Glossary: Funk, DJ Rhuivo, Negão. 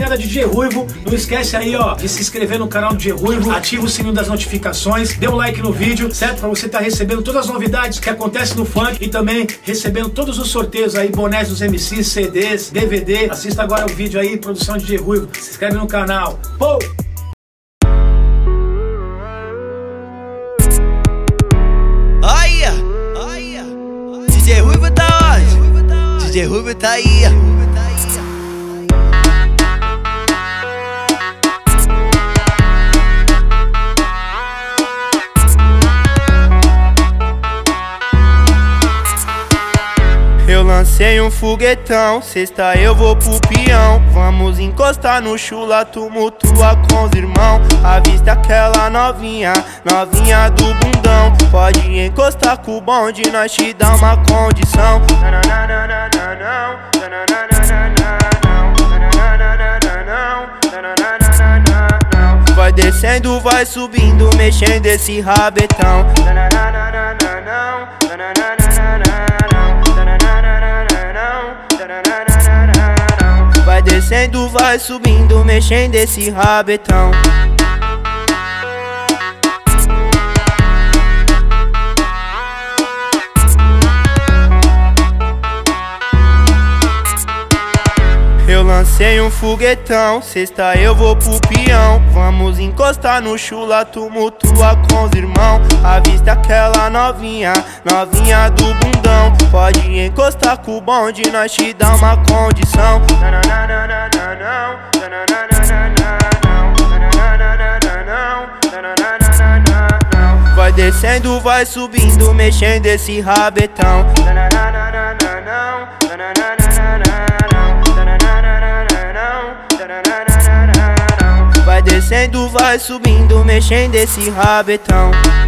Era DJ Rhuivo, não esquece aí ó de se inscrever no canal do DJ Rhuivo, ativa o sininho das notificações, dê um like no vídeo, certo? Pra você estar recebendo todas as novidades que acontecem no funk e também recebendo todos os sorteios aí, bonés dos MCs, CDs, DVD. Assista agora o vídeo aí, produção de DJ Rhuivo, se inscreve no canal. Pou! DJ Rhuivo tá aí. Eu lancei um foguetão, sexta eu vou pro peão. Vamos encostar no chula, tumultua com os irmãos. Avista aquela novinha, novinha do bundão. Pode encostar com o bonde, nós te dá uma condição. Vai descendo, vai subindo, mexendo esse rabetão. Vai descendo, vai subindo, mexendo esse rabetão. Eu lancei um foguetão, sexta eu vou pro peão. Vamos encostar no chula, tumultua com os irmãos. Avista aquela novinha, novinha do bundão. Pode encostar com o bonde, nós te dá uma condição. Vai descendo, vai subindo, mexendo esse rabetão. Vai descendo, vai subindo, mexendo esse rabetão.